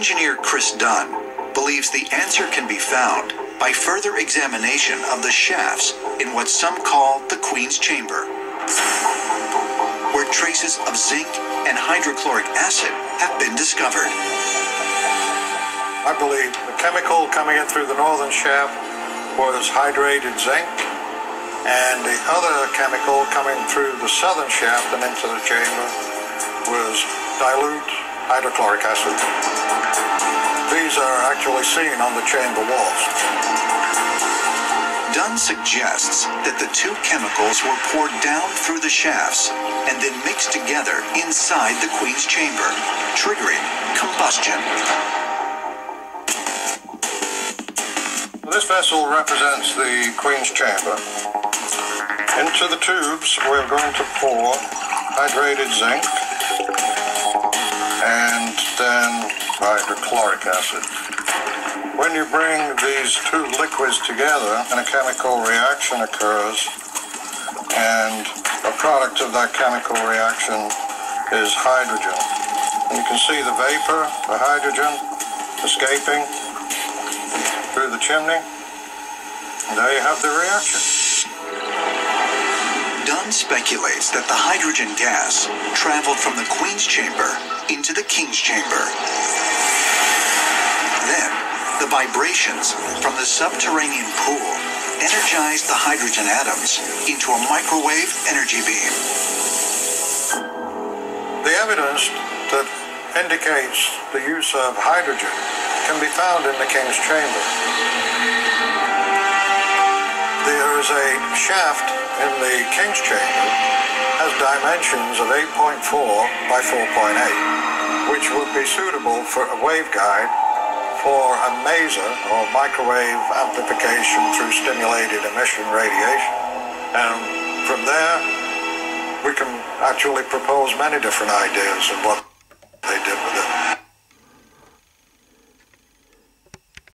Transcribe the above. Engineer Chris Dunn believes the answer can be found by further examination of the shafts in what some call the Queen's Chamber, where traces of zinc and hydrochloric acid have been discovered. I believe the chemical coming in through the northern shaft was hydrated zinc, and the other chemical coming through the southern shaft and into the chamber was dilute hydrochloric acid. These are actually seen on the chamber walls. Dunn suggests that the two chemicals were poured down through the shafts and then mixed together inside the Queen's Chamber, triggering combustion. This vessel represents the Queen's Chamber. Into the tubes, we're going to pour hydrated zinc and then hydrochloric acid. When you bring these two liquids together, and a chemical reaction occurs, and a product of that chemical reaction is hydrogen. And you can see the vapor, the hydrogen, escaping through the chimney, and there you have the reaction. Dunn speculates that the hydrogen gas traveled from the Queen's Chamber into the King's Chamber. Then, the vibrations from the subterranean pool energized the hydrogen atoms into a microwave energy beam. The evidence that indicates the use of hydrogen can be found in the King's Chamber. There is a shaft in the King's Chamber that has dimensions of 8.4 by 4.8, which would be suitable for a waveguide for a maser, or microwave amplification through stimulated emission radiation. And from there, we can actually propose many different ideas of what they did with it.